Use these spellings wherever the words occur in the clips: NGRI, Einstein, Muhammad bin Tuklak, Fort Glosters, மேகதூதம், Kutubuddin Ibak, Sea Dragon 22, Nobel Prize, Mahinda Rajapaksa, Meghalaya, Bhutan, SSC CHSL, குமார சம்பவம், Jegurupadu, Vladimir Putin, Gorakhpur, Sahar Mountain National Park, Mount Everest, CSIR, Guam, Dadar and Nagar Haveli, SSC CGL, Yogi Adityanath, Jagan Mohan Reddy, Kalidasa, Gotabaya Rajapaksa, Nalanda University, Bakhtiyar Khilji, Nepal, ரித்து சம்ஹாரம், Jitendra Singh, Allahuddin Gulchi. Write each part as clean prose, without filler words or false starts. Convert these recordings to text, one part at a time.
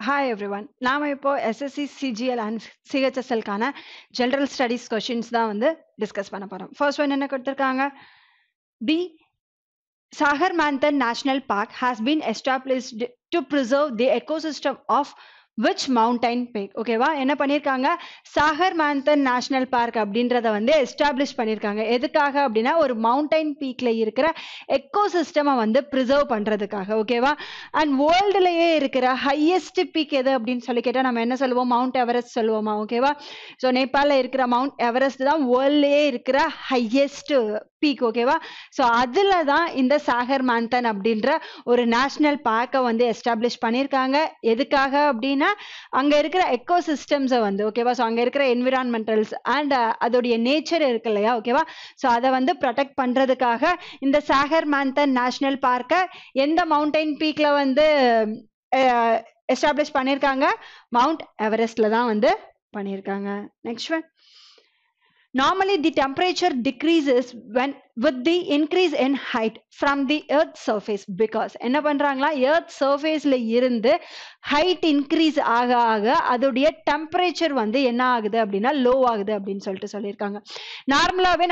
Hi everyone. Now we will discuss SSC CGL and CHSL general studies questions. First one is the Sahar Mountain National Park has been established to preserve the ecosystem of which mountain peak? Okay, va? Enna panniranga Sahar Mountain National Park abindradha vande establish panniranga. Edhukaga abdina or mountain peak la irukra ecosystem vande preserve pandradhukaga. Okay va? And world la irukra highest peak edhu abdin solli ketta nama enna solluvom Mount Everest solluvoma. Okay va? So Nepal la irukra Mount Everest da world la irukra highest peak. Okay va? So adhula da inda Sahar Mountain abindra or national park vande establish panniranga. Edhukaga abdina அங்க இருக்கிற ecosystems வந்து ஓகேவா so அங்க இருக்கிற என்விரான்மென்டல்ஸ் and அதோட nature இருக்குலையா ஓகேவா so அத வந்து ப்ரொடெக்ட் பண்றதுக்காக இந்த சாகர் மான்தன் நேஷனல் பார்க்க எந்த மவுண்டன் பீக்ல வந்து எஸ்டாப்லிஷ் பண்ணிருக்காங்க மவுண்ட் எவரெஸ்ட்ல தான் வந்து பண்ணிருக்காங்க next one Normally, the temperature decreases with the increase in height from the Earth's surface because enna pandranga Earth's surface la irundhu height increase aga aga adodiya temperature vandu enna agudhu appadina low agudhu appdin solittu solliranga normally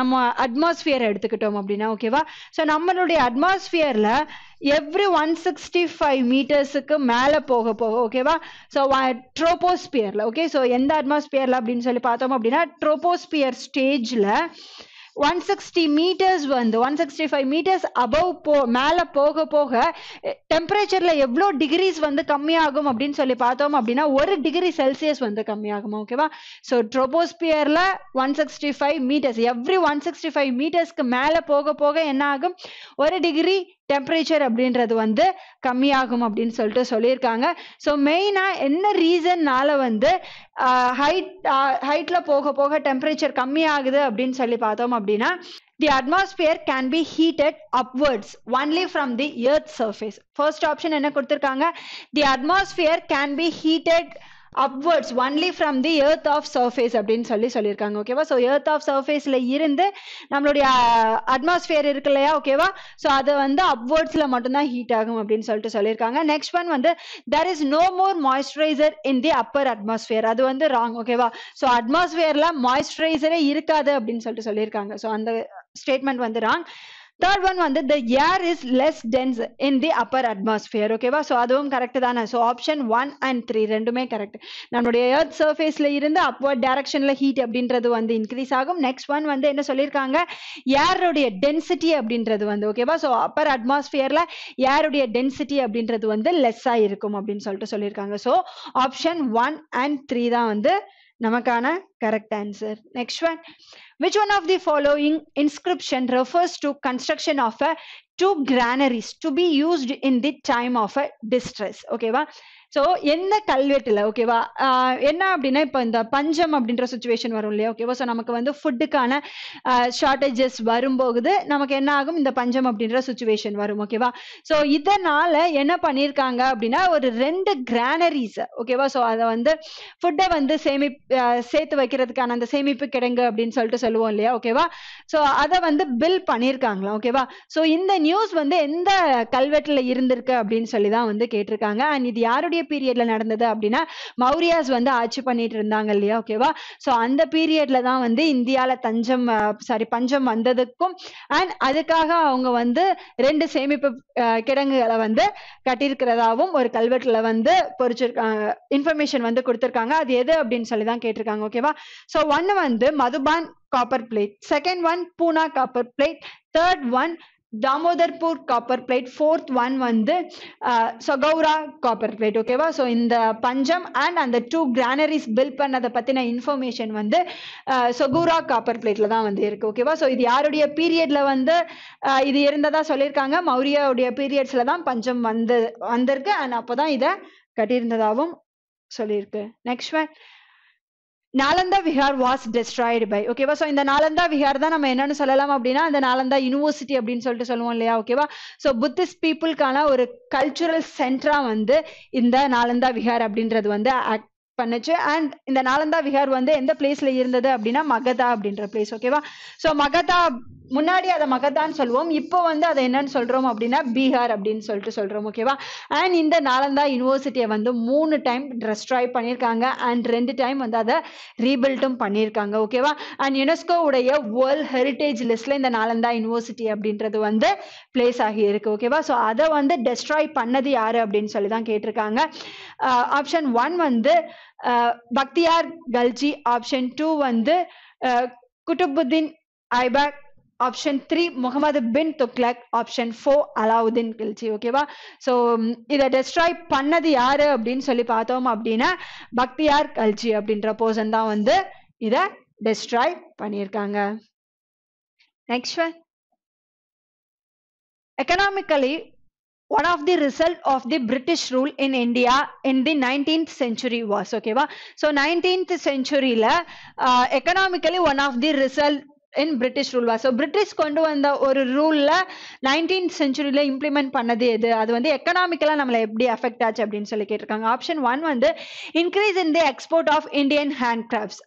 nama atmosphere eduthukitom appadina okay va so nammude atmosphere la every 165 meters ku mele poga poga okay va so troposphere la okay so endha atmosphere la appdin solli paathom appadina troposphere stage la 160 meters வந்து 165 meters above மேல போக போக டெம்பரேச்சர்ல எவ்வளோ decrease வந்து கம்மியாகும் அப்படின்னு சொல்லி பார்த்தோம் அப்படின்னா ஒரு டிகிரி செல்சியஸ் வந்து கம்மியாகும் ஓகேவா ஸோ ட்ரோபோஸ்பியர்ல 165 மீட்டர்ஸ் எவ்ரி 165 மீட்டர்ஸ்க்கு மேலே போக போக என்ன ஆகும் ஒரு டிகிரி டெம்பரேச்சர் அப்படின்றது வந்து கம்மியாகும் அப்படின்னு சொல்லிட்டு சொல்லியிருக்காங்க ஸோ மெயினாக என்ன ரீசன்னால வந்து ஹைட்ல போக போக டெம்பரேச்சர் கம்மியாகுது அப்படின்னு சொல்லி பார்த்தோம் அப்படின்னா The atmosphere can be heated upwards only from the Earth's surface. First option என்ன கொடுத்திருக்காங்க The atmosphere can be heated upwards only from the earth of surface அப்படினு சொல்லிருக்காங்க ஓகேவா சோ earth of surfaceல இருந்து நம்மளுடைய atmosphere இருக்குலையா ஓகேவா சோ அது வந்து upwardsல மட்டும் தான் ஹீட் ஆகும் அப்படினு சொல்லிட்டு சொல்லிருக்காங்க நெக்ஸ்ட் ஒன் வந்து there is no more moisturizer in the upper atmosphere அது வந்து wrong ஓகேவா சோ atmosphereல moisturizer இருக்காது அப்படினு சொல்லிட்டு சொல்லிருக்காங்க சோ அந்த ஸ்டேட்மென்ட் வந்து wrong Third one வந்து the air is less dense in the upper atmosphere ஓகேவா சோ அதுவும் கரெக்ட் தானா சோ ஆப்ஷன் 1 and 3 ரெண்டுமே கரெக்ட் நம்மளுடைய earth surfaceல இருந்து upward directionல heat அப்படின்றது வந்து இன்கிரீஸ் ஆகும் நெக்ஸ்ட் ஒன் வந்து என்ன சொல்லிருக்காங்க air உடைய density அப்படின்றது வந்து ஓகேவா சோ upper atmosphereல air உடைய density அப்படின்றது வந்து less ஆ இருக்கும் அப்படினு சொல்லிட்டு சொல்லிருக்காங்க சோ ஆப்ஷன் 1 and 3 தான் வந்து namakana correct answer next one which one of the following inscription refers to construction of a two granaries to be used in the time of a distress okay va so enna kalvetla okay va enna appadina ipo inda panjam abindra situation varum le okay va so namakku vandu food kana shortages varum pogudu namakku enna agum inda panjam abindra situation varum okay va so idanala enna paniranga appadina or rendu granaries okay va so adha vandu food vandu சேத்து வைக்கிறதுக்கான அந்த சேமிப்பு கிடங்கு அப்படின்னு சொல்லிட்டு சொல்லுவோம் இல்லையா ஓகேவா சோ அதை வந்து பில் பண்ணிருக்காங்களா ஓகேவா சோ இந்த நியூஸ் வந்து எந்த கல்வெட்டுல இருந்திருக்கு அப்படின்னு சொல்லிதான் வந்து கேட்டிருக்காங்க அண்ட் இது யாருடைய பீரியட்ல நடந்தது அப்படின்னா மௌரியாஸ் வந்து ஆட்சி பண்ணிட்டு இருந்தாங்க இல்லையா ஓகேவா சோ அந்த பீரியட்ல தான் வந்து இந்தியால பஞ்சம் வந்ததுக்கும் அண்ட் அதுக்காக அவங்க வந்து ரெண்டு சேமிப்பு கிடங்குகளை வந்து கட்டியிருக்கிறதாவும் ஒரு கல்வெட்டுல வந்து பொறிச்சிருக்காங்க இன்ஃபர்மேஷன் வந்து கொடுத்திருக்காங்க அது எது அப்படின்னு சொல்லி தான் கேட்டிருக்காங்க ஓகேவா சோ ஒன்னு வந்து Madhuban copper plate second one Poona copper plate third one Damodarpur copper plate fourth one வந்து சகௌரா காப்பர் பிளேட் ஓகேவா சோ இந்த பஞ்சம் அண்ட் அந்த டூ கிரானரிஸ் பில்ட் பண்ணதை பத்தின இன்ஃபர்மேஷன் வந்து சகௌரா காப்பர் பிளேட்ல தான் வந்து இருக்கு ஓகேவா சோ இது யாருடைய பீரியட்ல வந்து இது இருந்ததா சொல்லியிருக்காங்க மௌரியாவுடைய பீரியட்ஸ்ல தான் பஞ்சம் வந்திருக்கு அண்ட் அப்போதான் இதை கட்டியிருந்ததாகவும் சொல்லியிருக்கு next one Nalanda Vihar was destroyed by ஓகேவா சோ இந்த நாலந்தா விஹார் தான் நம்ம என்னன்னு சொல்லலாம் அப்படின்னா அந்த நாலந்தா யூனிவர்சிட்டி அப்படின்னு சொல்லிட்டு சொல்லுவோம் இல்லையா ஓகேவா சோ புத்திஸ்ட் பீப்புளுக்கான ஒரு கல்ச்சுரல் சென்டரா வந்து இந்த நாலந்தா விஹார் அப்படின்றது வந்து Panache, and in the Nalanda Vihar one day in the place layer the Abdina Magadha Abdinra place. Okayva. So Magadha Munadia the Magadan Solvom, Ipovanda the Enan Soldrom Abdina, Bihar Abdin Sol to Soldrom Okeva, and in the Nalanda University Avando moon time destroy Panirkanga and rend time on the other rebuildum Panirkanga Okeva and UNESCO would a World Heritage List in the Nalanda University Abdinra the one the place are here Okeva. So other one the destroy Panadi Ara Abdin Solidan Katerkanga. Option 1 one the Bakhtiyar Khilji, option 2 one the Kutubuddin Ibak, option 3 Muhammad bin Tuklak, option 4 Allahuddin Gulchi. Okay ba? So ida destroy pannadu yaru appdin solli paathom appdina Bakhtiyar Khilji appindra person da vandu ida destroy panniranga. Next one, economically one of the result of the British rule in India in the 19th century was okay ba? So 19th century la economically one of the result in British rule was. So British kondu vanda or rule la 19th century la implement pannadhu edu adu vanda economically namala eppadi affect aachu appdin solli ketirukanga. Option 1 vanda increase in the export of Indian handcrafts.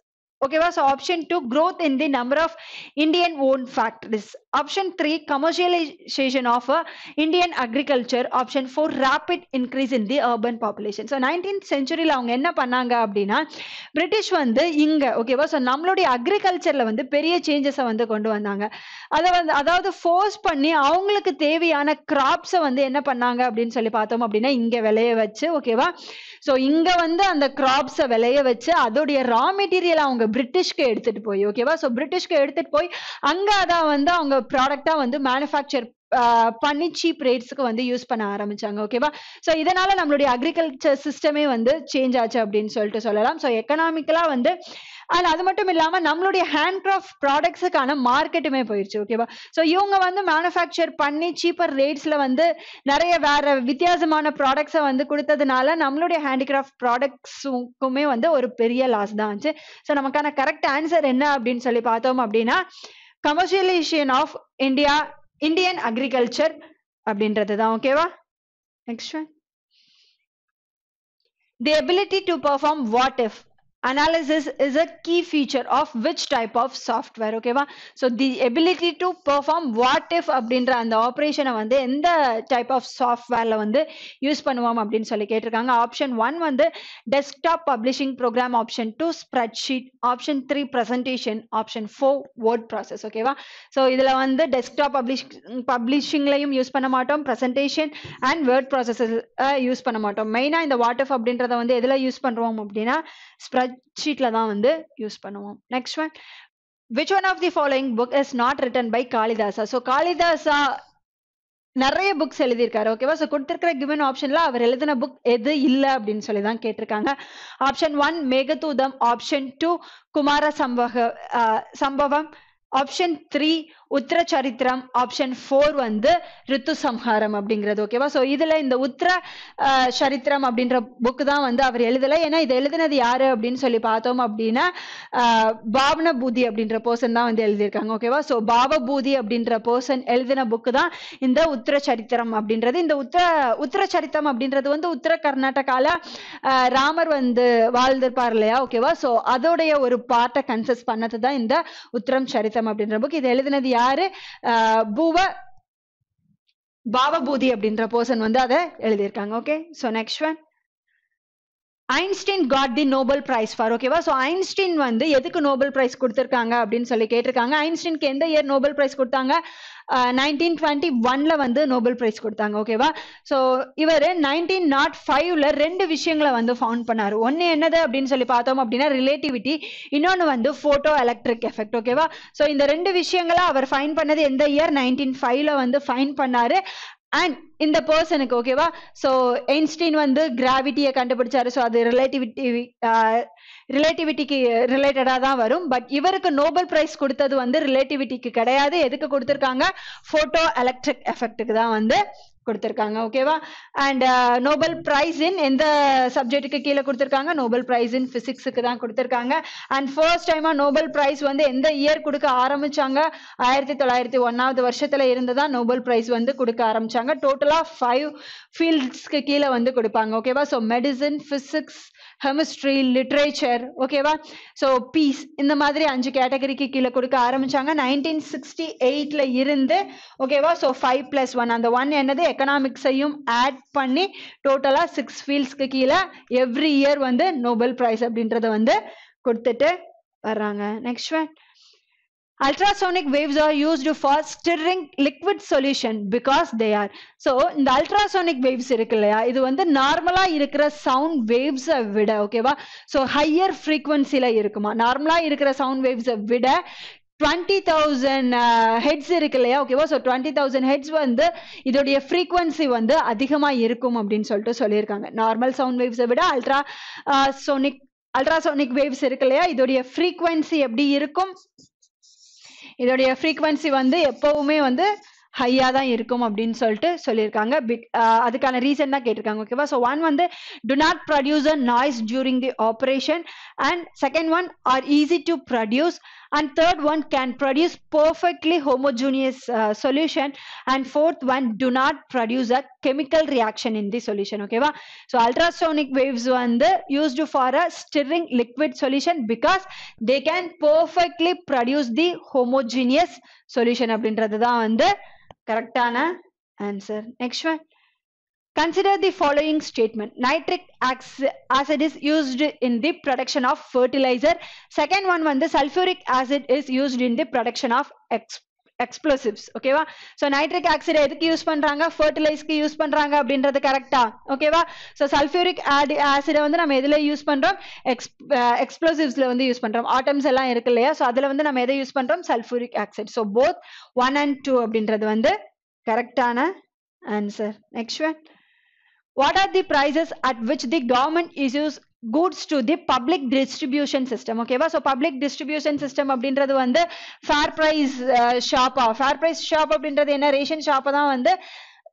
Okay, so option 2 growth in the number of Indian owned factories. Option 3 commercialization of Indian agriculture. Option 4 rapid increase in the urban population. So 19th century la avanga enna pannanga appadina British vandu inga okay so nammaloda agriculture la vandu periya changes vandu kondu vandanga adavadhu force panni avangalukku theviyana crops vandu enna pannanga appdin solli paathom appadina inga velaiya vechu okay va so inga vandu and crops velaiya vechu adoda raw material avanga British ke edutittu poi okay va so British ke edutittu poi anga adha vandu avanga product ah vandu manufacture பண்ணி cheap rates க்கு வந்து use பண்ண ஆரம்பிச்சாங்க ஓகேவா so இதனால நம்மளுடைய agriculture சிஸ்டமே வந்து சேஞ்ச் ஆச்சு அப்படினு சொல்லிட்டு சொல்லலாம் சோ எகனாமிக்கலா வந்து and அது மட்டும் இல்லாம நம்மளுடைய ஹேண்ட்கிராஃப்ட் ப்ராடக்ட்ஸ்க்கான மார்க்கெட்டுமே போயிருச்சு ஓகேவா சோ இவங்க வந்து manufacture பண்ணி cheaper rates ல வந்து நிறைய வேற வித்தியாசமான ப்ராடக்ட்ஸை வந்து கொடுத்ததனால நம்மளுடைய ஹேண்டிகிராஃப்ட் ப்ராடக்ட்ஸ்க்குமே வந்து ஒரு பெரிய லாஸ் தான் ஆச்சு சோ நமக்கான கரெக்ட் ஆன்சர் என்ன அப்படினு சொல்லி பார்த்தோம் அப்படினா commercialization of Indian agriculture அப்படின்றது தான் ஓகேவா next one the ability to perform what if analysis is a key feature of which type of software okay va so the ability to perform what if அப்படின்ற அந்த ஆபரேஷனை வந்து எந்த type of சாஃப்ட்வேர்ல வந்து use பண்ணுவோம் அப்படினு சொல்லி கேட்டிருக்காங்க ஆப்ஷன் 1 வந்து desktop publishing program option 2 spreadsheet option 3 presentation option 4 word process okay va so இதுல வந்து desktop publishingலயும் யூஸ் பண்ண மாட்டோம் presentation and word processes use பண்ண மாட்டோம் மெயினா இந்த what if அப்படின்றத வந்து எதுல யூஸ் பண்றோம் அப்படினா spreadsheet la dhaan vandu use pannuvom. Next one, which one of the following book is not written by Kalidasa? So Kalidasa நிறைய புக்ஸ் எழுதியிருக்காரு ஓகேவா ஸோ கொடுத்திருக்கிற கிவன் ஆப்ஷன்ல அவர் எழுதின புக் எது இல்லை அப்படின்னு சொல்லி தான் கேட்டிருக்காங்க ஆப்ஷன் 1 மேகதூதம் ஆப்ஷன் 2 குமார சம்பவம் ஆப்ஷன் 3 உத்ர சரித்திரம் ஆப்ஷன் 4 வந்து ரித்து சம்ஹாரம் அப்படிங்கிறது ஓகேவா சோ இதுல இந்த உத்ர சரித்திரம் அப்படின்ற புக் தான் வந்து அவர் எழுதல ஏன்னா இது எழுதினது யாரு அப்படின்னு சொல்லி பார்த்தோம் அப்படின்னா பாவன பூதி அப்படின்ற பர்சன் தான் வந்து எழுதியிருக்காங்க ஓகேவா சோ பாவ பூதி அப்படின்ற பர்சன் எழுதின புக் தான் இந்த உத்ர சரித்திரம் அப்படின்றது இந்த உத்ர சரித்திரம் அப்படின்றது வந்து உத்தர கர்நாடகால ராமர் வந்து வாழ்ந்திருப்பார் இல்லையா ஓகேவா சோ அதோடைய ஒரு பாட்டை கன்சஸ் பண்ணது தான் இந்த உத்ரம் சரித்திரம் அப்படின்ற புக் இது எழுதினது யாரு பாவபூதி அப்படின்ற பர்சன் வந்து அதை எழுதியிருக்காங்க okay so next one Einstein got the Nobel prize for ஓகேவா சோ ஐன்ஸ்டீன் வந்து எதுக்கு நோபல் பிரைஸ் கொடுத்திருக்காங்க அப்படின்னு சொல்லி கேட்டிருக்காங்க ஐன்ஸ்டீனுக்கு எந்த இயர் நோபல் பிரைஸ் கொடுத்தாங்க 1921 வந்து நோபல் பிரைஸ் கொடுத்தாங்க ஓகேவா சோ இவர் 1905 ரெண்டு விஷயங்களை வந்து ஃபவுண்ட் பண்ணாரு ஒன்னு என்னது அப்படின்னு சொல்லி பார்த்தோம் அப்படின்னா ரிலேட்டிவிட்டி இன்னொன்னு வந்து போட்டோ எலக்ட்ரிக் எஃபெக்ட் ஓகேவா சோ இந்த ரெண்டு விஷயங்களை அவர் ஃபைண்ட் பண்ணது எந்த இயர் 1905 வந்து ஃபைண்ட் பண்ணாரு அண்ட் இந்த பர்சனுக்கு ஓகேவா சோ ஐன்ஸ்டீன் வந்து கிராவிட்டியை கண்டுபிடிச்சாரு சோ அது ரிலேட்டிவிட்டிக்கு ரிலேட்டடா தான் வரும் பட் இவருக்கு நோபல் பிரைஸ் கொடுத்தது வந்து ரிலேட்டிவிட்டிக்கு கிடையாது எதுக்கு கொடுத்திருக்காங்க போட்டோ எலக்ட்ரிக் எஃபெக்ட்டுக்கு தான் வந்து Okay, and Nobel Prize in the subject Nobel Prize in Physics and first time Nobel Prize in the year Kuduka Aramchanga, 1 of the Varshatala Nobel Prize one the Kuduka total of 5 fields Kila on the Kudupang. Okay, so medicine, physics, chemistry, literature, okay, so peace in the madri anju category ki kila kuduka aarambichanga 1968 la irundhe, okay, so 5+1 and the one enadhu economics ayum add panni total ah 6 fields ku kila every year vande Nobel Prize abindratha vande kodutittu varanga. Next one, ultrasonic waves are used for stirring liquid solution because they are, so the ultrasonic waves irukilla idu vand normally irukra sound waves vida, okay va, so higher frequency la irukuma normally irukra sound waves vida 20,000 heads irukilla, okay va, so 20,000 heads vand idodiya frequency vand adhigama irukum appdin solittu sollirukanga. Normal sound waves vida ultrasonic waves irukilla idodiya frequency eppdi irukum, this frequency is higher than irukum abdin solittu sollirukanga, adukana reason na ketirukanga, okay va. So one do not produce a noise during the operation, and second one are easy to produce, and third one can produce perfectly homogeneous solution, and fourth one do not produce a chemical reaction in the solution, okay va. So ultrasonic waves vand used for a stirring liquid solution because they can perfectly produce the homogeneous solution abindrathu da vand correct answer. Next one, consider the following statement: nitric acid is used in the production of fertilizer. Second one vand sulfuric acid is used in the production of explosives, okay va. So nitric acid edukku use pandranga, fertilize ku use pandranga abindrathu correct ah, okay va. So sulfuric acid vand nam edile use pandrom, explosives la vand use pandrom, atoms ella irukilla, so adula vand nam edha use pandrom sulfuric acid. So both 1 and 2 abindrathu vand correct ana answer. Next one, what are the prices at which the government issues goods to the public distribution system, okay va. So public distribution system abindrathu vand fair price shop abindrathu ena ration shop da vand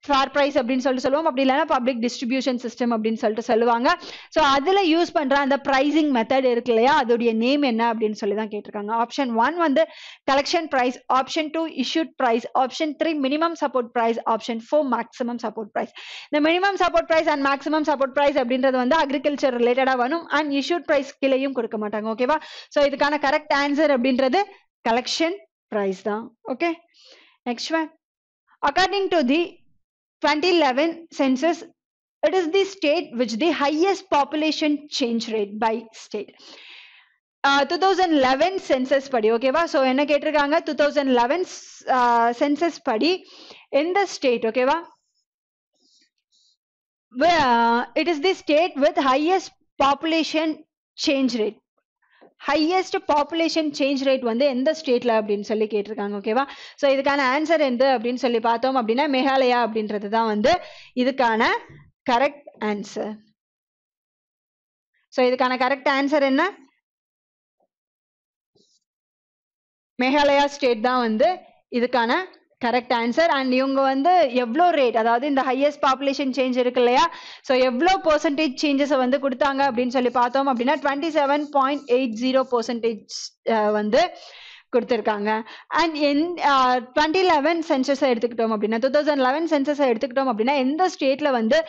fair price abindrathu solluvom, appadi illana public distribution system abindrathu sollu solluvaanga. So adula use pandra and the pricing method irukilla adodiya name enna abindrathu solli dhaan ketirukanga. Option 1 vand collection price, option 2 issued price, option 3 minimum support price, option 4 maximum support price. The minimum support price and maximum support price abindrathu vand agriculture related ah vanum and issued price kileyum kodukka maatanga, okay va. So idukana correct answer abindrathu collection price da, okay. Next one, according to the 2011 census, it is the state which the highest population change rate by state. 2011 census padi, okay va. So enna ketirukanga 2011 census padi in the state, okay va, where it is the state with highest population change rate. Highest population change rate வந்து எந்த ஸ்டேட்ல அப்படினு சொல்லி கேட்டிருக்காங்க, ஓகேவா. So இதுக்கான answer என்ன அப்படினு சொல்லி பார்த்தோம் அப்படினா மேகாலயா அப்படின்றது தான் இதுக்கான கரெக்ட் ஆன்சர். சோ இதுக்கான கரெக்ட் ஆன்சர் என்ன? மேகாலயா ஸ்டேட் தான் இதுக்கான கரெக்ட் ஆன்சர். அண்ட் இவங்க எவ்வளோ ரேட், அதாவது இந்த ஹையஸ்ட் பாப்புலேஷன் சேஞ்ச் இருக்கு இல்லையா, ஸோ எவ்வளோ பெர்சன்டேஜ் சேஞ்சஸை கொடுத்தாங்க அப்படின்னு சொல்லி பார்த்தோம் அப்படின்னா 27.80% கொடுத்துருக்காங்க. அண்ட் 2011 சென்சஸை எடுத்துக்கிட்டோம் அப்படின்னா 2011 சென்சஸை எடுத்துக்கிட்டோம் அப்படின்னா எந்த ஸ்டேட்ல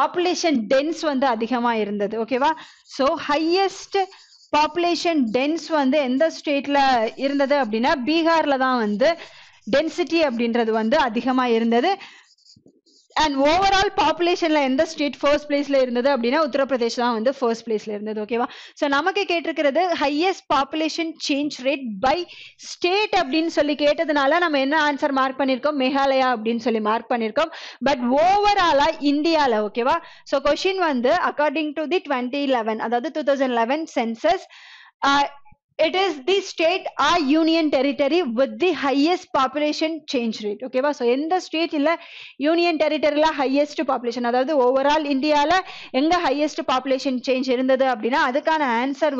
பாப்புலேஷன் டென்ஸ் அதிகமாக இருந்தது, ஓகேவா. ஸோ ஹையஸ்ட் பாப்புலேஷன் டென்ஸ் எந்த ஸ்டேட்ல இருந்தது அப்படின்னா பீகார்ல தான் டென்சிட்டி அப்படின்றது அதிகமா இருந்தது. அண்ட் ஓவரால் பாப்புலேஷன்ல எந்த ஸ்டேட் ஃபர்ஸ்ட் பிளேஸ்ல இருந்தது அப்படின்னா உத்தரப்பிரதேஷ் தான் ஃபர்ஸ்ட் பிளேஸ்ல இருந்தது, ஓகேவா. ஸோ நமக்கு கேட்டிருக்கிறது highest population change rate by state அப்படின்னு சொல்லி கேட்டதுனால நம்ம என்ன ஆன்சர் மார்க் பண்ணியிருக்கோம், மேகாலயா அப்படின்னு சொல்லி மார்க் பண்ணியிருக்கோம். பட் ஓவராலா இந்தியாவில், ஓகேவா. So question according to the 2011, அதாவது 2011 census, it is the state or union territory with the highest population change rate, okay va. So எந்த ஸ்டேட்ல யூனியன் டெரிட்டரியில ஹையஸ்ட் பாப்புலேஷன், அதாவது ஓவரால் இந்தியால எங்க ஹையஸ்ட் பாப்புலேஷன் சேஞ்ச் இருந்தது அப்படின்னா அதுக்கான answer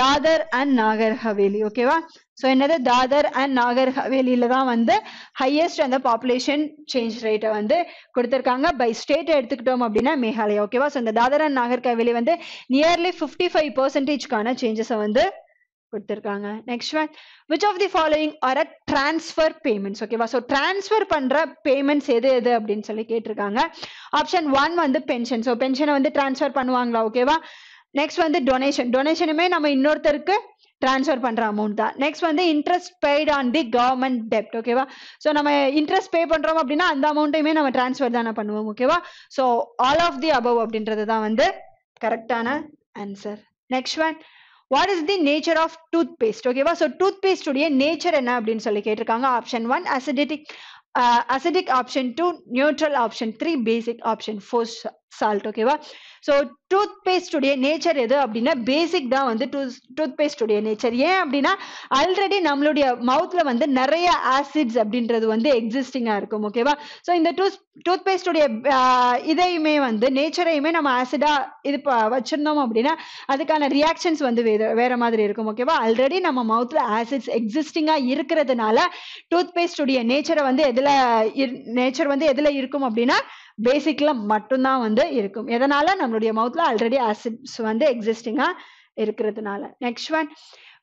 Dadar and Nagar Haveli, ஓகேவா. So another Dadar and Nagar Haveli தான் வந்து highest அந்த population change rate வந்து கொடுத்திருக்காங்க. By state எடுத்துக்கிட்டோம் அப்படின்னா மேகாலயா ஓகேவா. ஸோ இந்த Dadar and Nagar Haveli வந்து nearly 55%க்கான changes வந்து கொடுத்திருக்காங்க. Next one, which of the following are a transfer payments? ஓகேவா. ஸோ டிரான்ஸ்ஃபர் பண்ணுற பேமெண்ட்ஸ் எது எது அப்படின்னு சொல்லி கேட்டிருக்காங்க. ஆப்ஷன் ஒன் வந்து பென்ஷன். ஸோ பென்ஷனை வந்து டிரான்ஸ்ஃபர் பண்ணுவாங்களா ஓகேவா. நெக்ஸ்ட் வந்து டொனேஷன். டொனேஷனுமே நம்ம இன்னொருத்தருக்கு டிரான்ஸ்ஃபர் பண்ணுற அமௌண்ட் தான். நெக்ஸ்ட் வந்து interest paid on the government டெப்ட் ஓகேவா. ஸோ நம்ம இன்ட்ரெஸ்ட் பே பண்ணுறோம் அப்படின்னா அந்த அமௌண்ட்டையுமே நம்ம டிரான்ஸ்ஃபர் தானே பண்ணுவோம் ஓகேவா. So all of the above அப்படின்றது தான் வந்து கரெக்டான answer. Next one, what is the nature of toothpaste? ஓகேவா. ஸோ டூத்பேஸ்ட் உடைய நேச்சர் என்ன அப்படின்னு சொல்லி கேட்டிருக்காங்க. Option one acidic, acidic. Option two neutral. Option three basic. Option four salt ஓகேவா. ஸோ டூத்பேஸ்ட் உடைய நேச்சர் எது அப்படின்னா பேசிக் தான் வந்து டூத்பேஸ்ட் உடைய நேச்சர். ஏன் அப்படின்னா ஆல்ரெடி நம்மளுடைய மவுத்தில் வந்து நிறைய ஆசிட்ஸ் அப்படின்றது வந்து எக்ஸிஸ்டிங்காக இருக்கும் ஓகேவா. ஸோ இந்த டூத்பேஸ்ட் உடைய இதையுமே வந்து நேச்சரையுமே நம்ம ஆசிடாக இது வச்சுருந்தோம் அப்படின்னா அதுக்கான ரியாக்ஷன்ஸ் வந்து வேற மாதிரி இருக்கும் ஓகேவா. ஆல்ரெடி நம்ம மவுத்தில் ஆசிட்ஸ் எக்ஸிஸ்டிங்காக இருக்கிறதுனால டூத்பேஸ்ட் உடைய நேச்சரை வந்து எதில் நேச்சர் வந்து எதில் இருக்கும் அப்படின்னா பேசிக்ல மட்டும்தான் வந்து இருக்கும். எதனால நம்மளுடைய மவுத்ல ஆல்ரெடி ஆசிட்ஸ் வந்து எக்ஸிஸ்டிங்கா இருக்கிறதுனால. Next one,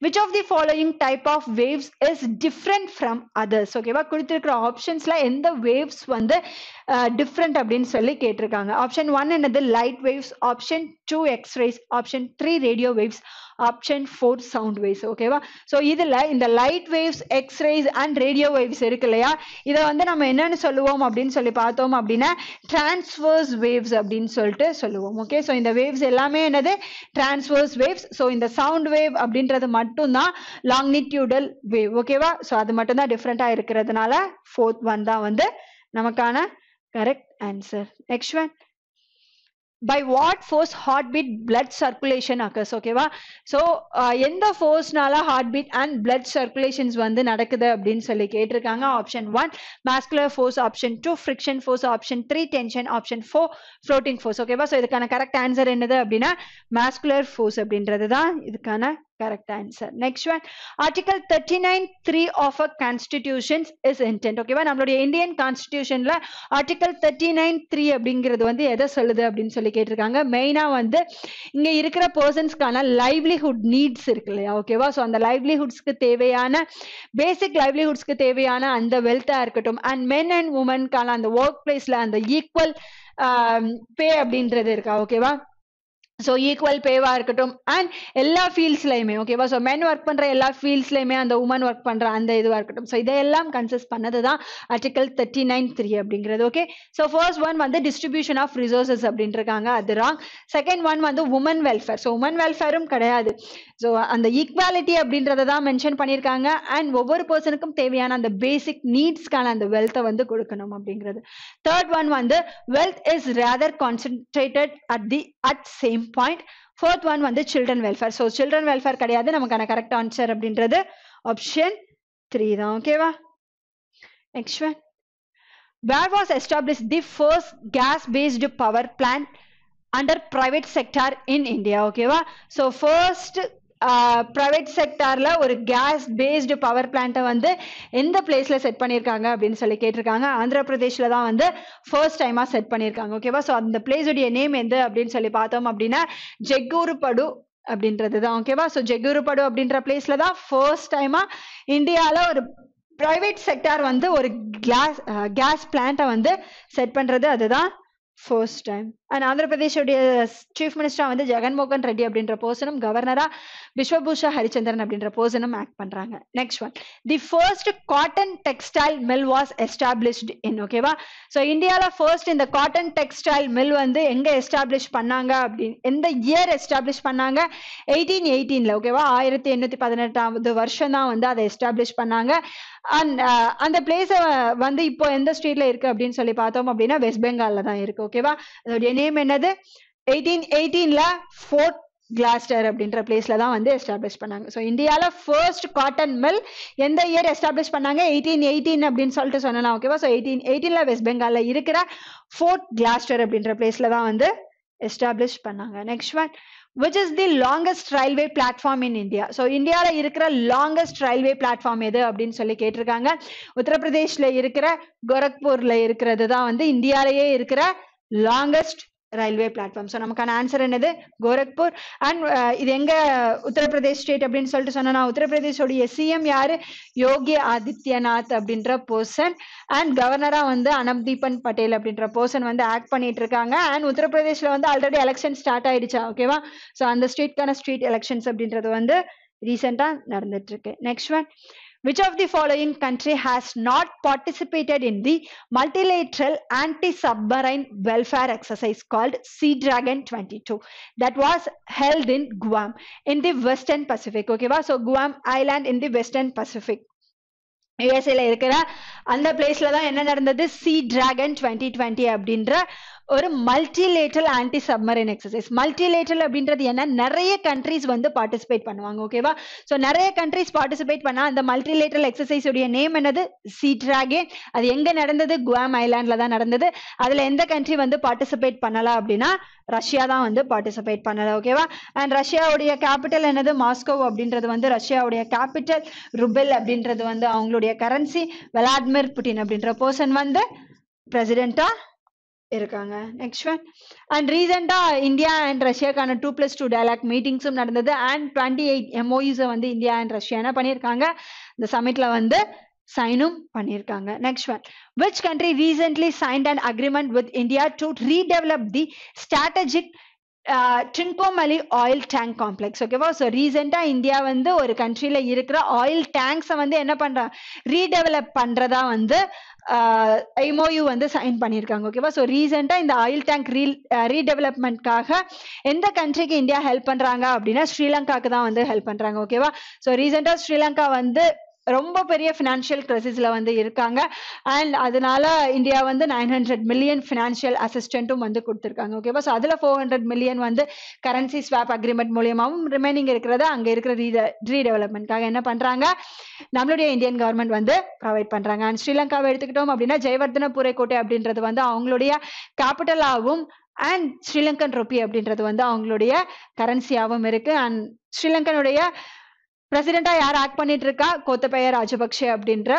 which of the following type of waves is different from others? ஓகேவா. கொடுத்திருக்கிற ஆப்ஷன்ஸ்ல எந்த வேவ்ஸ் வந்து டிஃப்ரெண்ட் அப்படின்னு சொல்லி கேட்டிருக்காங்க. ஆப்ஷன் ஒன் என்னது light waves. Option two X rays. Option three radio waves. Option four sound waves ஓகேவா. ஸோ இதில் இந்த light waves, X rays and radio waves இருக்கு இல்லையா, இதை வந்து நம்ம என்னென்னு சொல்லுவோம் அப்படின்னு சொல்லி பார்த்தோம் அப்படின்னா டிரான்ஸ்வர்ஸ் வேவ்ஸ் அப்படின்னு சொல்லிட்டு சொல்லுவோம் ஓகே. ஸோ இந்த வேவ்ஸ் எல்லாமே என்னது டிரான்ஸ்வர்ஸ் வேவ்ஸ். ஸோ இந்த சவுண்ட் வேவ் அப்படின்றது மட்டும்தான் லாங்கிடியூடல் வேவ் ஓகேவா. ஸோ அது மட்டும் தான் டிஃப்ரெண்டாக இருக்கிறதுனால ஃபோர்த் ஒன் தான் வந்து நமக்கான correct answer. Next one, by what force heartbeat blood circulation occurs? ஓகேவா. ஸோ எந்த ஃபோர்ஸ்னால ஹார்ட்பீட் அண்ட் பிளட் சர்க்குலேஷன்ஸ் வந்து நடக்குது அப்படின்னு சொல்லி கேட்டிருக்காங்க. Option one muscular force. Option two friction force. Option three tension. Option four floating force ஓகேவா. So இதுக்கான கரெக்ட் ஆன்சர் என்னது அப்படின்னா மாஸ்குலர் ஃபோர்ஸ் அப்படின்றது தான் இதுக்கான correct answer. Next one, Article 39(3) of a Constitution is intent. Okay, நம்மளுடைய Indian கான்ஸ்டிடியூஷன்ல article 39(3) அப்படிங்கிறது வந்து எதை சொல்லுது அப்படின்னு சொல்லி கேட்டிருக்காங்க. மெயினா வந்து இங்க இருக்கிற பர்சன்ஸ்க்கான லைவ்லிஹுட் நீட்ஸ் இருக்கு இல்லையா ஓகேவா. ஸோ அந்த லைவ்லிஹுட்ஸ்க்கு தேவையான பேசிக் லைவ்லிஹுட்ஸ்க்கு தேவையான அந்த வெல்த்தா இருக்கட்டும் அண்ட் மென் அண்ட் உமனுக்கான அந்த ஒர்க் பிளேஸ்ல அந்த ஈக்குவல் பே அப்படின்றது இருக்கா ஓகேவா. ஸோ ஈக்குவல் பேவாக இருக்கட்டும் அண்ட் எல்லா ஃபீல்ட்ஸ்லையுமே ஓகேவா. ஸோ மென் ஒர்க் பண்ணுற எல்லா ஃபீல்ட்ஸ்லையுமே அந்த உமன் ஒர்க் பண்ணுற அந்த இதுவாக இருக்கட்டும். ஸோ இதையெல்லாம் கன்சிஸ் பண்ணது தான் ஆர்டிகல் 39(3) அப்படிங்கிறது ஓகே. ஸோ ஃபர்ஸ்ட் ஒன் வந்து டிஸ்ட்ரிபியூஷன் ஆஃப் ரிசோர்ஸஸ் அப்படின்ட்டுருக்காங்க, அது ராங். செகண்ட் ஒன் வந்து உமன் வெல்ஃபேர். ஸோ உமன் வெல்ஃபேரும் கிடையாது. ஸோ அந்த ஈக்வாலிட்டி அப்படின்றத தான் மென்ஷன் பண்ணியிருக்காங்க அண்ட் ஒவ்வொரு பர்சனுக்கும் தேவையான அந்த பேசிக் நீட்ஸ்க்கான அந்த வெல்த்தை வந்து கொடுக்கணும் அப்படிங்கிறது. தேர்ட் ஒன் வந்து wealth is rather concentrated at same point. Fourth one வந்து சில்ட்ரன் வெல்ஃபேர். ஸோ சில்ட்ரன் வெல்ஃபேர் கிடையாது. நமக்கான கரெக்ட் ஆன்சர் அப்படின்றது ஆப்ஷன் த்ரீ தான் ஓகேவா. Next one, where was establish the first gas based power plant under private sector in India ஓகேவா. So first private செக்டாரில் ஒரு கேஸ் பேஸ்டு பவர் பிளான்ட்டை வந்து எந்த பிளேஸில் செட் பண்ணியிருக்காங்க அப்படின்னு சொல்லி கேட்டிருக்காங்க. ஆந்திர பிரதேஷில் தான் வந்து ஃபர்ஸ்ட் டைமாக செட் பண்ணியிருக்காங்க ஓகேவா. ஸோ அந்த பிளேஸுடைய நேம் எது அப்படின்னு சொல்லி பார்த்தோம் அப்படின்னா ஜெகூர்படு அப்படின்றது தான் ஓகேவா. ஸோ ஜெகூர்படு அப்படின்ற பிளேஸில் தான் ஃபர்ஸ்ட் டைமாக இந்தியாவில் ஒரு பிரைவேட் செக்டார் வந்து ஒரு கேஸ் பிளான்ட்டை வந்து செட் பண்ணுறது அதுதான் ஃபர்ஸ்ட் டைம். அண்ட் ஆந்திர பிரதேஷோடைய சீஃப் மினிஸ்டராக வந்து ஜெகன்மோகன் ரெட்டி அப்படின்ற பர்சனும் கவர்னராக விஸ்வபூஷா ஹரிச்சந்திரன் அப்படின்ற பர்சனும் ஆக்ட் பண்ணுறாங்க. Next one, the first cotton textile mill was established in ஓகேவா. ஸோ இந்தியாவில் ஃபர்ஸ்ட் இந்த காட்டன் டெக்ஸ்டைல் மில் வந்து எங்கே எஸ்டாப்ளிஷ் பண்ணாங்க அப்படின்னு எந்த இயர் எஸ்டாப்ளிஷ் பண்ணாங்க 1818 ஓகேவா. 1818 வருஷம் தான் வந்து அதை எஸ்டாப்ளிஷ் பண்ணாங்க. அண்ட் அந்த பிளேஸை வந்து இப்போ எந்த ஸ்டேட்டில் இருக்குது அப்படின்னு சொல்லி பார்த்தோம் அப்படின்னா வெஸ்ட் பெங்காலில் தான் இருக்குது ஓகேவா. அதோடைய நேம் என்னது 1818 ஃபோர்ட் கிளாஸ்டர் அப்படின்ற பிளேஸ்ல தான் வந்து எஸ்டாப்ளிஷ் பண்ணாங்க. ஸோ இந்தியாவில் ஃபர்ஸ்ட் காட்டன் மில் எந்த இயர் எஸ்டாப்ளிஷ் பண்ணாங்க 1818 அப்படின்னு சொல்லிட்டு சொன்னலாம் ஓகேவா. ஸோ 1818 வெஸ்ட் பெங்காலில் இருக்கிற ஃபோர்ட் கிளாஸ்டர் அப்படின்ற பிளேஸ்ல தான் வந்து establish pannanga. Next one, which is the longest railway platform in India? So India la irukra longest railway platform edu appdin solli ketirukanga. Uttar Pradesh la irukra Gorakhpur la irukradhu dhaan vandu India laye irukra longest railway platform. So namakana answer enadhu Gorakhpur. And idu enga Uttar Pradesh state appdin solli sonna Uttar Pradesh oda SCM yaru Yogi Adityanath appindra person, and governor vandu Anapdeepan Patel appindra person vandu act pannit irukanga. And Uttar Pradesh la vandu already election start aiducha, okay va? So and the state kana street elections appindrathu vandu recent ah nadandittu irukke. Next one, which of the following country has not participated in the multilateral anti-submarine welfare exercise called Sea Dragon 22 that was held in Guam in the Western Pacific? Okay va? So Guam island in the Western Pacific, USA la irukra andha place la dhaan enna nadandhathu Sea Dragon 2020 abindra ஒரு multilateral anti submarine exercise. Multilateral அப்படின்றது என்ன, நிறைய countries வந்து participate பண்ணுவாங்க, ஓகேவா? So நிறைய countries participate பண்ணால் அந்த மல்டிலேட்டல் எக்ஸசைஸுடைய நேம் என்னது? Sea dragon. அது எங்கே நடந்தது? குவாம் ஐலாண்டில் தான் நடந்தது. அதில் எந்த கண்ட்ரி வந்து பார்ட்டிசிபேட் பண்ணலாம் அப்படின்னா ரஷ்யா தான் வந்து பார்ட்டிசிபேட் பண்ணலாம், ஓகேவா? அண்ட் ரஷ்யாவுடைய கேபிட்டல் என்னது? மாஸ்கோ அப்படின்றது வந்து ரஷ்யாவுடைய கேபிட்டல். ரூபல் அப்படின்றது வந்து அவங்களுடைய கரன்சி. விளாடிமிர் புட்டின் அப்படின்ற பர்சன் வந்து பிரசிடென்ட்டா இருக்காங்க. நெக்ஸ்ட் ஒன், அண்ட் ரீசெண்டாக இந்தியா அண்ட் ரஷ்யாக்கான 2+2 டயலாக் மீட்டிங்ஸும் நடந்தது. அண்ட் 28 MOUஸை வந்து இந்தியா அண்ட் ரஷ்யா என்ன பண்ணியிருக்காங்க, இந்த சமிட்டில் வந்து சைனும் பண்ணியிருக்காங்க. Next one, which country recently signed and agreement with India to redevelop the strategic Trincomalee oil tank complex? ஓகேவா? ஸோ ரீசெண்டாக இந்தியா வந்து ஒரு கண்ட்ரியில் இருக்கிற ஆயில் டேங்க்ஸை வந்து என்ன பண்ணுறா, ரீடெவலப் பண்ணுறதா வந்து MOU வந்து சைன் பண்ணியிருக்காங்க, ஓகேவா? ஸோ ரீசெண்டாக இந்த ஆயில் டேங்க் ரீடெவலப்மெண்ட்காக எந்த கண்ட்ரிக்கு இந்தியா ஹெல்ப் பண்ணுறாங்க அப்படின்னா ஸ்ரீலங்காவுக்கு தான் வந்து ஹெல்ப் பண்ணுறாங்க, ஓகேவா? ஸோ ரீசெண்டாக ஸ்ரீலங்கா வந்து ரொம்ப பெரிய ஃபினான்ஷியல் கிரைசிஸில் வந்து இருக்காங்க. அண்ட் அதனால இந்தியா வந்து 900 மில்லியன் ஃபினான்ஷியல் அசிஸ்டண்ட்டும் வந்து கொடுத்துருக்காங்க, ஓகேவா? ஸோ அதில் 400 மில்லியன் வந்து கரன்சி ஸ்வாப் அக்ரிமெண்ட் மூலியமாகவும் ரிமைனிங் இருக்கிறத அங்கே இருக்கிற ரீடெவலப்மெண்ட்காக என்ன பண்ணுறாங்க, நம்மளுடைய இந்தியன் கவர்மெண்ட் வந்து ப்ரொவைட் பண்ணுறாங்க. அண்ட் ஸ்ரீலங்காவை எடுத்துக்கிட்டோம் அப்படின்னா ஜெயவர்தனபுரை கோட்டை அப்படின்றது வந்து அவங்களுடைய கேபிட்டலாகவும் அண்ட் ஸ்ரீலங்கன் ரொப்பி அப்படின்றது வந்து அவங்களுடைய கரன்சியாகவும் இருக்குது. அண்ட் ஸ்ரீலங்கனுடைய பிரசிடெண்டா யார் ஆக்ட் பண்ணிட்டு இருக்கா, கோத்தபய ராஜபக்சே அப்படின்ற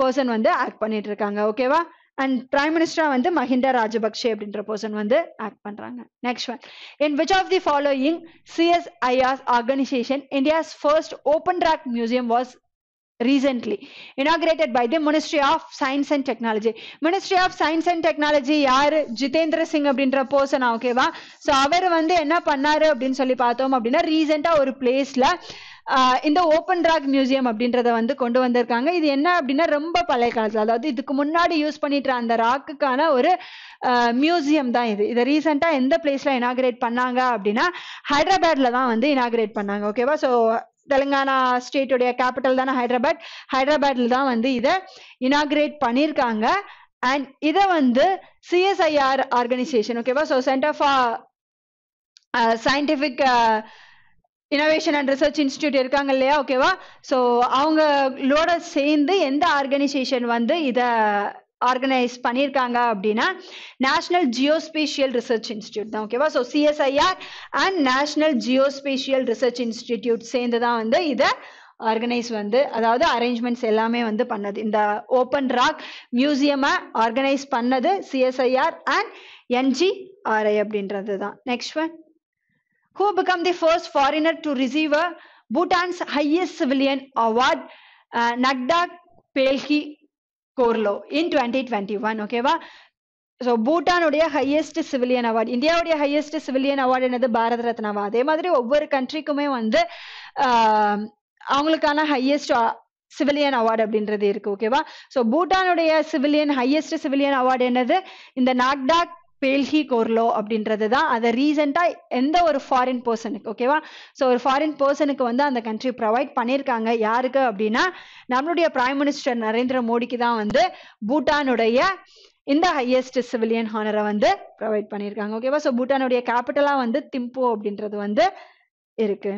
பர்சன் வந்து ஆக்ட் பண்ணிட்டு இருக்காங்க, ஓகேவா? அண்ட் பிரைம் மினிஸ்டரா வந்து மஹிண்டா ராஜபக்சே அப்படின்ற பர்சன் வந்து ஆக்ட் பண்றாங்க. Next one, in which of the following CSIR organisation India's first open rock museum was recently inaugurated by the Ministry of Science and Technology? Ministry of Science and Technology யார், ஜிதேந்திர சிங் அப்படின்ற person, ஓகேவா? So அவர் வந்து என்ன பண்ணாரு அப்படின்னு சொல்லி பார்த்தோம் அப்படின்னா ரீசெண்டா ஒரு பிளேஸ்ல இந்த ஓப்பன் ராக் மியூசியம் அப்படின்றத வந்து கொண்டு வந்திருக்காங்க. இது என்ன அப்படின்னா ரொம்ப பழைய காலத்தில், அதாவது இதுக்கு முன்னாடி யூஸ் பண்ணிட்டு அந்த ராக்குக்கான ஒரு மியூசியம் தான் இது. இதை ரீசெண்டாக எந்த பிளேஸ்ல இனாகிரேட் பண்ணாங்க அப்படின்னா ஹைதராபாத்ல தான் வந்து இனாகிரேட் பண்ணாங்க, ஓகேவா? ஸோ தெலுங்கானா ஸ்டேட்டுடைய கேபிட்டல் தானே ஹைதராபாத். ஹைதராபாத்ல தான் வந்து இதை இனாகிரேட் பண்ணியிருக்காங்க. அண்ட் இதை வந்து சிஎஸ்ஐஆர் ஆர்கனைசேஷன், ஓகேவா? So centre for scientific innovation and research institute இருக்காங்க இல்லையா, ஓகேவா? ஸோ அவங்களோட சேர்ந்து எந்த ஆர்கனைசேஷன் வந்து இதை ஆர்கனைஸ் பண்ணியிருக்காங்க அப்படின்னா நேஷனல் ஜியோஸ்பேஷியல் ரிசர்ச் இன்ஸ்டியூட் தான், ஓகேவா? So CSIR and national geospatial research institute சேர்ந்து தான் வந்து இதை ஆர்கனைஸ் வந்து அதாவது அரேஞ்ச்மெண்ட்ஸ் எல்லாமே வந்து பண்ணது. இந்த ஓப்பன் ராக் மியூசியமை ஆர்கனைஸ் பண்ணது சிஎஸ்ஐஆர் அண்ட் NGRI அப்படின்றது தான். Next one, who became the first foreigner to receive a Bhutan's highest civilian award Nagdak Pelhi Korlo in 2021? Okay va? So Bhutan உடைய highest civilian award, India உடைய highest civilian award என்னது? பாரத் ரத்னாவா? அதே மாதிரி ஒவ்வொரு கண்ட்ரிக்குமே வந்து அவங்களுக்கான highest சிவிலியன் அவார்டு அப்படின்றது இருக்கு, ஓகேவா? ஸோ பூட்டானுடைய சிவிலியன் highest சிவிலியன் அவார்டு என்னது? இந்த நாக்டாக் பெல்ஹி கோர்லோ அப்படின்றது தான். அதை ரீசெண்டாக எந்த ஒரு ஃபாரின் பர்சனுக்கு, ஓகேவா? ஸோ ஒரு ஃபாரின் பர்சனுக்கு வந்து அந்த கண்ட்ரி ப்ரொவைட் பண்ணியிருக்காங்க. யாருக்கு அப்படின்னா நம்மளுடைய பிரைம் மினிஸ்டர் நரேந்திர மோடிக்கு தான் வந்து பூட்டானுடைய இந்த ஹையஸ்ட் சிவிலியன் ஹானரை வந்து ப்ரொவைட் பண்ணியிருக்காங்க, ஓகேவா? ஸோ பூட்டானுடைய கேபிட்டலாக வந்து திம்பு அப்படின்றது வந்து இருக்கு.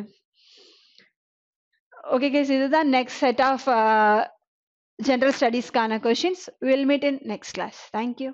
ஓகே கேஸ், இதுதான் நெக்ஸ்ட் செட் ஆஃப் ஜென்ரல் ஸ்டடீஸ்க்கான questions. Will meet in next class. Thank you.